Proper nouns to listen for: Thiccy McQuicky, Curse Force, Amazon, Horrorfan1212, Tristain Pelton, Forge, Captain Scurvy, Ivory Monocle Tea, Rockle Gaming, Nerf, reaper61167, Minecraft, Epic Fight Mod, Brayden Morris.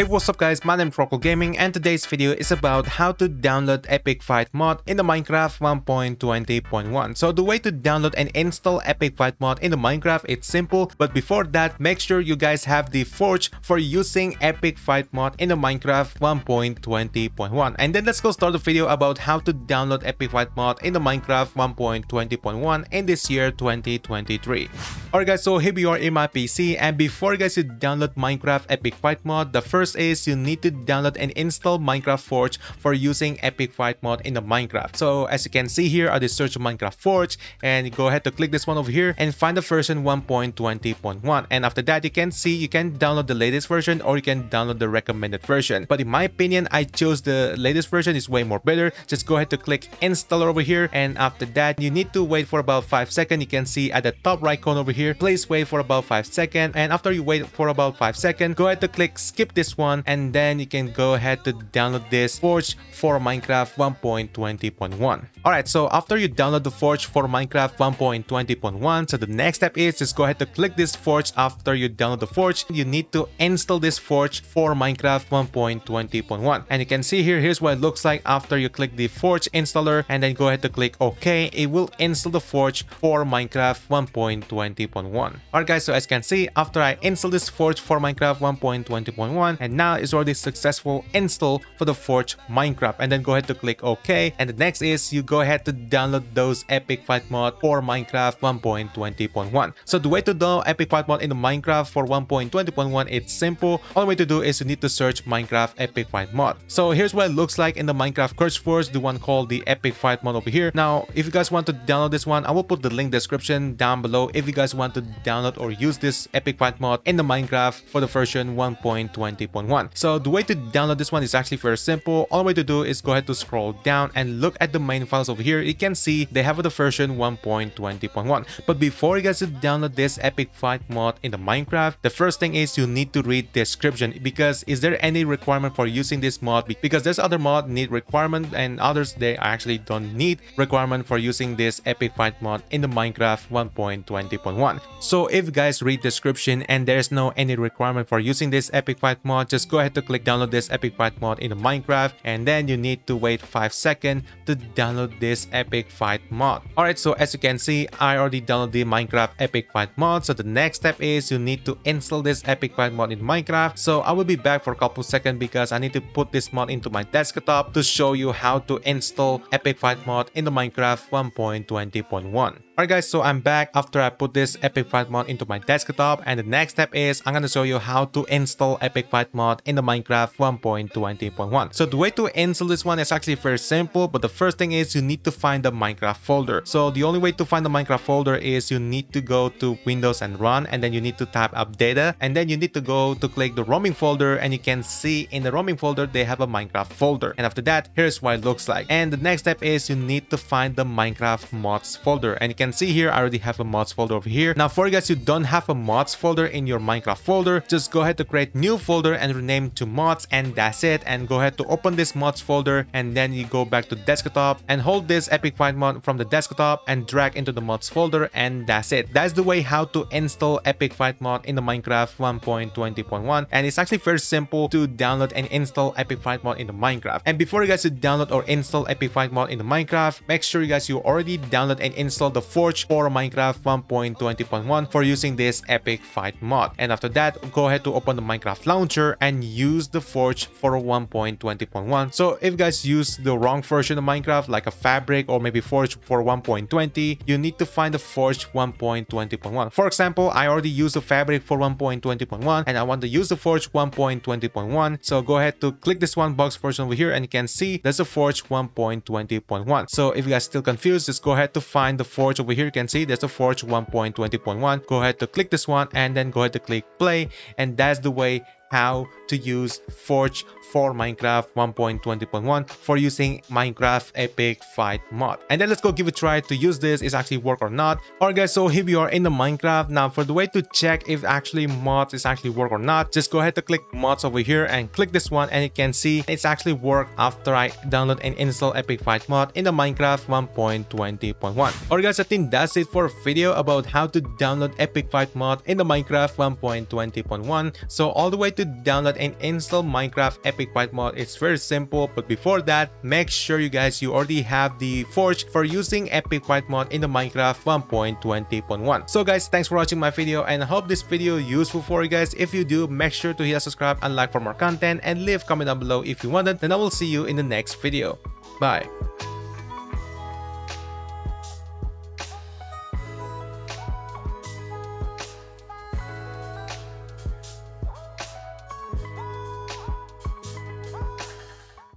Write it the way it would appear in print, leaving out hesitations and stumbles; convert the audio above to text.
Hey, what's up guys, my name is Rockle Gaming and today's video is about how to download Epic Fight Mod in the Minecraft 1.20.1. So the way to download and install Epic Fight Mod in the Minecraft, it's simple, but before that, make sure you guys have the Forge for using Epic Fight Mod in the Minecraft 1.20.1. And then let's go start the video about how to download Epic Fight Mod in the Minecraft 1.20.1 in this year 2023. Alright guys, so here we are in my PC, and before guys you download Minecraft Epic Fight Mod, the first is you need to download and install Minecraft Forge for using Epic Fight Mod in the Minecraft. So as you can see here, I just search Minecraft Forge and go ahead to click this one over here and find the version 1.20.1, and after that you can see you can download the latest version or you can download the recommended version. But in my opinion, I chose the latest version, is way more better. Just go ahead to click installer over here, and after that you need to wait for about 5 seconds. You can see at the top right corner over here, please wait for about 5 seconds, and after you wait for about 5 seconds, go ahead to click skip this one, and then you can go ahead to download this Forge for Minecraft 1.20.1. Alright, so after you download the Forge for Minecraft 1.20.1, so the next step is just go ahead to click this Forge. After you download the Forge, you need to install this Forge for Minecraft 1.20.1, and you can see here, here's what it looks like after you click the Forge installer, and then go ahead to click OK. It will install the Forge for Minecraft 1.20.1. Alright guys, so as you can see, after I install this Forge for Minecraft 1.20.1, and now it's already successful install for the Forge Minecraft, and then go ahead to click OK. And the next is you go ahead to download those Epic Fight Mod for Minecraft 1.20.1. So the way to download Epic Fight Mod in the Minecraft for 1.20.1, it's simple. All the way to do is you need to search Minecraft Epic Fight Mod. So here's what it looks like in the Minecraft Curse Force, the one called the Epic Fight Mod over here. Now if you guys want to download this one, I will put the link description down below if you guys want to download or use this Epic Fight Mod in the Minecraft for the version 1.20.1. So the way to download this one is actually very simple. All the way to do is go ahead to scroll down and look at the main files over here. You can see they have the version 1.20.1. But before you guys to download this Epic Fight Mod in the Minecraft, the first thing is you need to read description, because is there any requirement for using this mod, because there's other mod need requirement and others they actually don't need requirement for using this Epic Fight Mod in the Minecraft 1.20.1. So if you guys read description and there's no any requirement for using this Epic Fight Mod, just go ahead to click download this Epic Fight Mod in the Minecraft, and then you need to wait 5 seconds to download this Epic Fight Mod. Alright, so as you can see, I already downloaded the Minecraft Epic Fight Mod. So the next step is you need to install this Epic Fight Mod in Minecraft. So I will be back for a couple seconds because I need to put this mod into my desktop to show you how to install Epic Fight Mod in the Minecraft 1.20.1. Alright guys, so I'm back after I put this Epic Fight Mod into my desktop, and the next step is I'm gonna show you how to install Epic Fight Mod in the Minecraft 1.20.1. So the way to install this one is actually very simple, but the first thing is you need to find the Minecraft folder. So the only way to find the Minecraft folder is you need to go to Windows and Run, and then you need to type up data, and then you need to go to click the roaming folder, and you can see in the roaming folder they have a Minecraft folder. And after that, here's what it looks like, and the next step is you need to find the Minecraft mods folder, and you can see here I already have a mods folder over here. Now for you guys you don't have a mods folder in your Minecraft folder, just go ahead to create new folder and rename to mods, and that's it. And go ahead to open this mods folder, and then you go back to desktop and hold this Epic Fight Mod from the desktop and drag into the mods folder, and that's it. That's the way how to install Epic Fight Mod in the Minecraft 1.20.1, and it's actually very simple to download and install Epic Fight Mod in the Minecraft. And before you guys to download or install Epic Fight Mod in the Minecraft, make sure you guys you already download and install the Forge for Minecraft 1.20.1 for using this Epic Fight Mod. And after that, go ahead to open the Minecraft launcher and use the Forge for 1.20.1. So if you guys use the wrong version of Minecraft, like a Fabric or maybe Forge for 1.20, you need to find the Forge 1.20.1. For example, I already used the Fabric for 1.20.1 and I want to use the Forge 1.20.1. So go ahead to click this one box version over here, and you can see there's a Forge 1.20.1. So if you guys still confused, just go ahead to find the Forge over here. You can see there's a Forge 1.20.1. Go ahead to click this one, and then go ahead to click play, and that's the way how to use Forge for Minecraft 1.20.1 for using Minecraft Epic Fight Mod. And then let's go give it a try to use this, is actually work or not. Alright guys, so here we are in the Minecraft. Now for the way to check if actually mods is actually work or not, just go ahead to click mods over here and click this one, and you can see it's actually work after I download and install Epic Fight Mod in the Minecraft 1.20.1. Alright guys, I think that's it for a video about how to download Epic Fight Mod in the Minecraft 1.20.1. So all the way to to download and install Minecraft Epic Fight Mod. It's very simple, but before that, make sure you guys you already have the Forge for using Epic Fight Mod in the Minecraft 1.20.1. So guys, thanks for watching my video and I hope this video useful for you guys. If you do, make sure to hit that subscribe and like for more content and leave comment down below if you want it. Then I will see you in the next video. Bye.